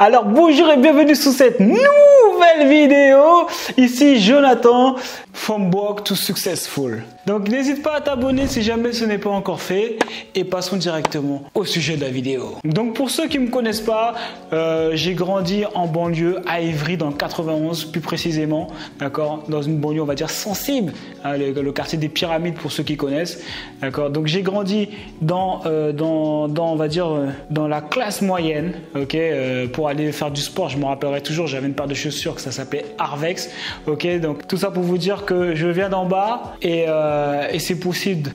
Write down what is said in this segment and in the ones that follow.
Alors bonjour et bienvenue sous cette nouvelle vidéo. Ici Jonathan from Broke to Successful. Donc n'hésite pas à t'abonner si jamais ce n'est pas encore fait. Et passons directement au sujet de la vidéo. Donc pour ceux qui ne me connaissent pas, j'ai grandi en banlieue à Évry dans le 91 plus précisément. D'accord, dans une banlieue on va dire sensible, hein, le quartier des Pyramides pour ceux qui connaissent. D'accord, donc j'ai grandi dans on va dire dans la classe moyenne. Ok, pour aller faire du sport, je me rappellerai toujours, j'avais une paire de chaussures que ça s'appelait Harvex. Ok, donc tout ça pour vous dire que je viens d'en bas et c'est possible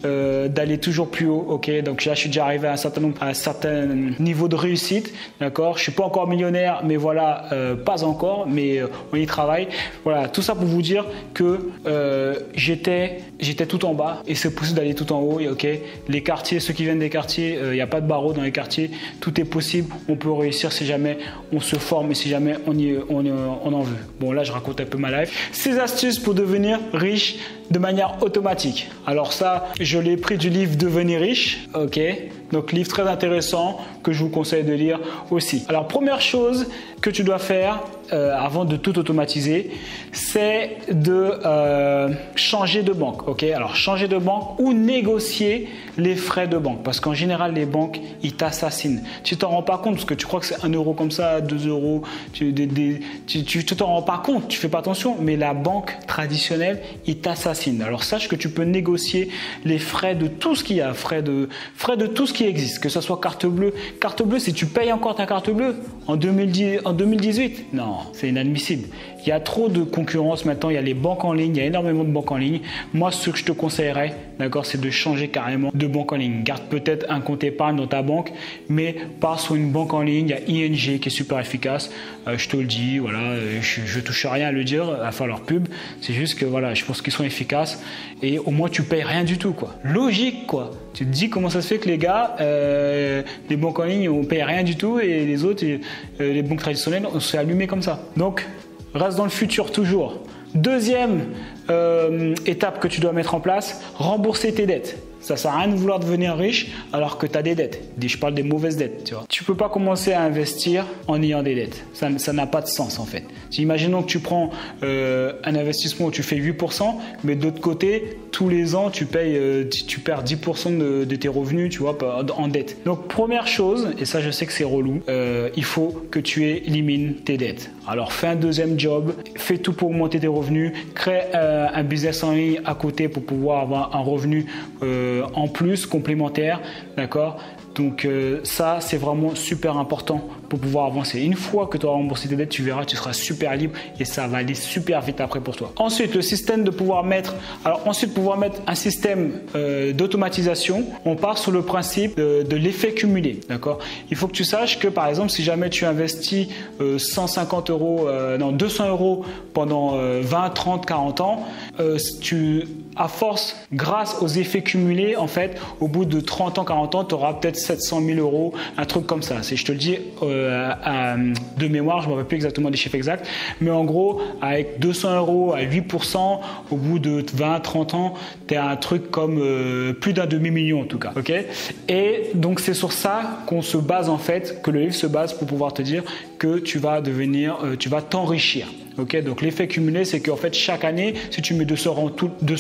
d'aller toujours plus haut. Ok, donc là je suis déjà arrivé à un certain niveau de réussite. D'accord, je suis pas encore millionnaire, mais voilà, pas encore, mais on y travaille. Voilà, tout ça pour vous dire que j'étais tout en bas et c'est possible d'aller tout en haut. Et ok, les quartiers, ceux qui viennent des quartiers, il n'y a pas de barreaux dans les quartiers, tout est possible, on peut réussir si jamais on se forme et si jamais on en veut. Bon, là je raconte un peu ma life. Ces astuces pour devenir riche de manière automatique. Alors ça, je l'ai pris du livre Devenir riche. Ok, donc livre très intéressant que je vous conseille de lire aussi. Alors première chose que tu dois faire avant de tout automatiser, c'est de changer de banque. Ok, alors changer de banque ou négocier les frais de banque, parce qu'en général les banques ils t'assassinent. Tu t'en rends pas compte parce que tu crois que c'est 1 euro comme ça, 2 euros, tu t'en rends pas compte, tu fais pas attention, mais la banque traditionnelle ils t'assassinent. Alors sache que tu peux négocier les frais de tout ce qu'il y a, frais de tout ce qui existe, que ce soit carte bleue. Carte bleue, si tu payes encore ta carte bleue en 2018, non, c'est inadmissible. Il y a trop de concurrence maintenant, il y a les banques en ligne, il y a énormément de banques en ligne. Moi, ce que je te conseillerais, d'accord, c'est de changer carrément de banque en ligne. Garde peut-être un compte épargne dans ta banque, mais pars sur une banque en ligne. Il y a ING qui est super efficace, je te le dis, voilà, je touche à rien à le dire, à faire leur pub. C'est juste que voilà, je pense qu'ils sont efficaces et au moins tu payes rien du tout, quoi. Logique, quoi. Tu te dis comment ça se fait que les gars, les banques en ligne, on paye rien du tout et les autres, les banques traditionnelles, on s'est allumé comme ça. Donc, reste dans le futur toujours. Deuxième étape que tu dois mettre en place, rembourser tes dettes. Ça sert à rien de vouloir devenir riche alors que tu as des dettes. Je parle des mauvaises dettes, tu vois. Tu peux pas commencer à investir en ayant des dettes. Ça n'a pas de sens en fait. Imaginons que tu prends un investissement où tu fais 8%, mais de l'autre côté, tous les ans, tu perds 10% de tes revenus, tu vois, en dette. Donc première chose, et ça je sais que c'est relou, il faut que tu élimines tes dettes. Alors fais un deuxième job, fais tout pour augmenter tes revenus, crée un business en ligne à côté pour pouvoir avoir un revenu en plus complémentaire, d'accord. Donc ça c'est vraiment super important pour pouvoir avancer. Une fois que tu auras remboursé tes dettes, tu verras, tu seras super libre et ça va aller super vite après pour toi. Ensuite, le système de pouvoir mettre, un système d'automatisation. On part sur le principe de l'effet cumulé, d'accord. Il faut que tu saches que par exemple, si jamais tu investis 200 euros pendant 20, 30, 40 ans, à force, grâce aux effets cumulés, en fait, au bout de 30 ans, 40 ans, tu auras peut-être 700 000 euros, un truc comme ça. Je te le dis de mémoire, je ne me rappelle plus exactement des chiffres exacts, mais en gros, avec 200 euros à 8%, au bout de 20, 30 ans, tu as un truc comme plus d'un demi-million en tout cas. Ok, et donc, c'est sur ça qu'on se base en fait, que le livre se base pour pouvoir te dire que tu vas devenir, tu vas t'enrichir. Ok, donc l'effet cumulé, c'est qu'en fait, chaque année, si tu mets 200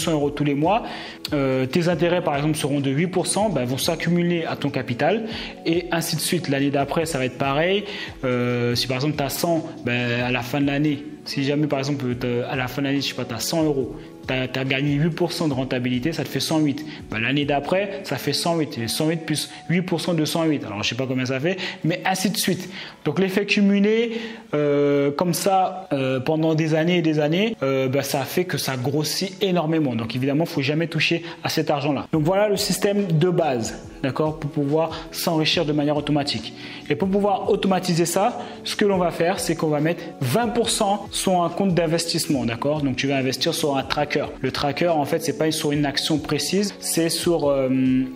euros tous les mois, tes intérêts, par exemple, seront de 8%, ben, vont s'accumuler à ton capital et ainsi de suite. L'année d'après, ça va être pareil. Si par exemple, tu as 100, ben, à la fin de l'année, si jamais par exemple, à la fin de l'année, je sais pas, tu as 100 euros, tu as gagné 8% de rentabilité, ça te fait 108. Ben, l'année d'après, ça fait 108. Et 108 plus 8% de 108. Alors, je sais pas combien ça fait, mais ainsi de suite. Donc, l'effet cumulé, comme ça, pendant des années et des années, ben, ça fait que ça grossit énormément. Donc, évidemment, il ne faut jamais toucher à cet argent-là. Donc, voilà le système de base, d'accord, pour pouvoir s'enrichir de manière automatique. Et pour pouvoir automatiser ça, ce que l'on va faire, c'est qu'on va mettre 20% sur un compte d'investissement, d'accord. Donc, tu vas investir sur un track tracker. Le tracker, en fait, c'est pas sur une action précise, c'est sur,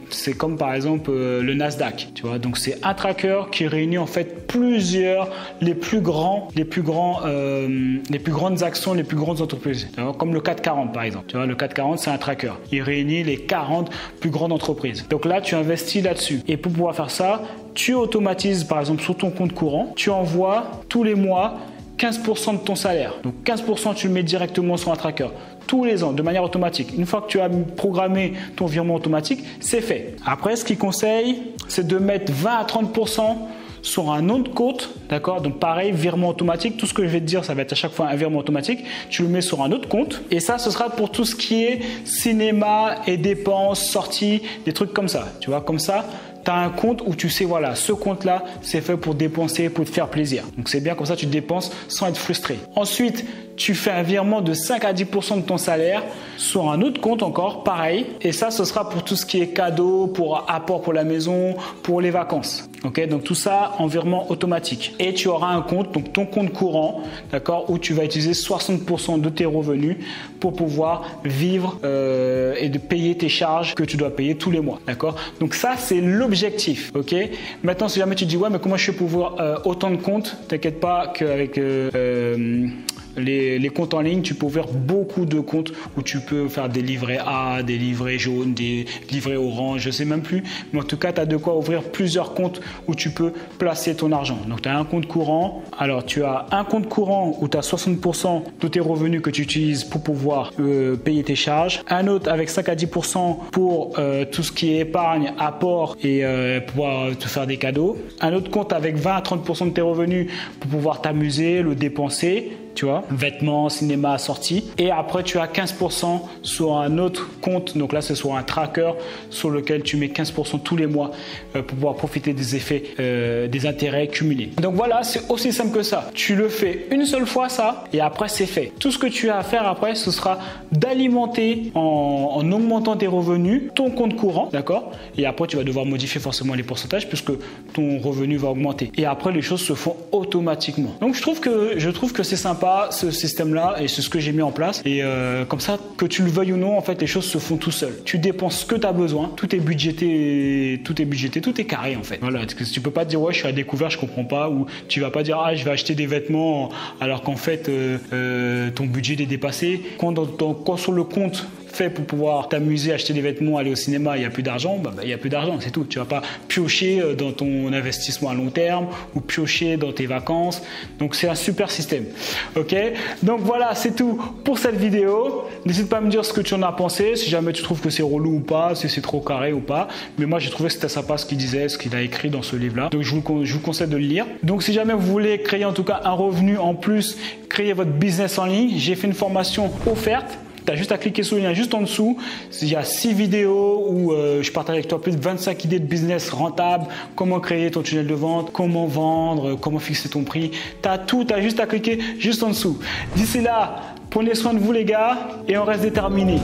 c'est comme par exemple le Nasdaq, tu vois. Donc c'est un tracker qui réunit en fait plusieurs, les plus grandes actions, les plus grandes entreprises, comme le CAC 40 par exemple. Tu vois, le CAC 40, c'est un tracker. Il réunit les 40 plus grandes entreprises. Donc là, tu investis là-dessus. Et pour pouvoir faire ça, tu automatises par exemple sur ton compte courant, tu envoies tous les mois 15% de ton salaire. Donc 15%, tu le mets directement sur un tracker. Tous les ans, de manière automatique. Une fois que tu as programmé ton virement automatique, c'est fait. Après, ce qu'ils conseillent, c'est de mettre 20 à 30% sur un autre compte, d'accord? Donc pareil, virement automatique, tout ce que je vais te dire, ça va être à chaque fois un virement automatique, tu le mets sur un autre compte et ça, ce sera pour tout ce qui est cinéma et dépenses, sorties, des trucs comme ça, tu vois, comme ça. Tu as un compte où tu sais, voilà, ce compte-là, c'est fait pour dépenser, pour te faire plaisir. Donc, c'est bien comme ça, tu dépenses sans être frustré. Ensuite, tu fais un virement de 5 à 10% de ton salaire sur un autre compte encore, pareil. Et ça, ce sera pour tout ce qui est cadeau, pour apport pour la maison, pour les vacances. Ok, donc tout ça en virement automatique. Et tu auras un compte, donc ton compte courant, d'accord, où tu vas utiliser 60% de tes revenus pour pouvoir vivre et de payer tes charges que tu dois payer tous les mois, d'accord. Donc ça, c'est l'objectif. Ok, maintenant si jamais tu te dis ouais mais comment je fais pour voir autant de comptes, t'inquiète pas qu'avec les comptes en ligne tu peux ouvrir beaucoup de comptes où tu peux faire des livrets A, des livrets jaunes, des livrets orange, je sais même plus, mais en tout cas tu as de quoi ouvrir plusieurs comptes où tu peux placer ton argent. Donc tu as un compte courant, alors tu as un compte courant où tu as 60% de tes revenus que tu utilises pour pouvoir payer tes charges, un autre avec 5 à 10% pour tout ce qui est épargne, apport et pouvoir te faire des cadeaux, un autre compte avec 20 à 30% de tes revenus pour pouvoir t'amuser, le dépenser, tu vois, vêtements, cinéma, sorties, et après tu as 15% sur un autre compte, donc là c'est sur un tracker sur lequel tu mets 15% tous les mois pour pouvoir profiter des effets, des intérêts cumulés. Donc voilà, c'est aussi simple que ça. Tu le fais une seule fois ça et après c'est fait. Tout ce que tu as à faire après, ce sera d'alimenter en augmentant tes revenus ton compte courant, d'accord? Et après tu vas devoir modifier forcément les pourcentages puisque ton revenu va augmenter. Et après les choses se font automatiquement. Donc je trouve que c'est sympa ce système là et c'est ce que j'ai mis en place et comme ça que tu le veuilles ou non en fait les choses se font tout seul. Tu dépenses ce que tu as besoin, tout est budgété, tout est carré en fait. Voilà, tu peux pas te dire ouais je suis à découvert, je comprends pas, ou tu vas pas dire ah je vais acheter des vêtements alors qu'en fait ton budget est dépassé. Quand sur le compte fait pour pouvoir t'amuser, acheter des vêtements, aller au cinéma, il n'y a plus d'argent, il n'y a plus d'argent, c'est tout. Tu vas pas piocher dans ton investissement à long terme ou piocher dans tes vacances. Donc c'est un super système. Ok, donc voilà, c'est tout pour cette vidéo. N'hésite pas à me dire ce que tu en as pensé, si jamais tu trouves que c'est relou ou pas, si c'est trop carré ou pas. Mais moi j'ai trouvé que c'était sympa ce qu'il disait, ce qu'il a écrit dans ce livre-là. Donc je vous conseille de le lire. Donc si jamais vous voulez créer en tout cas un revenu en plus, créer votre business en ligne, j'ai fait une formation offerte. Tu as juste à cliquer sur le lien juste en dessous. Il y a 6 vidéos où je partage avec toi plus de 25 idées de business rentable, comment créer ton tunnel de vente, comment vendre, comment fixer ton prix. Tu as tout, tu as juste à cliquer juste en dessous. D'ici là, prenez soin de vous les gars et on reste déterminés.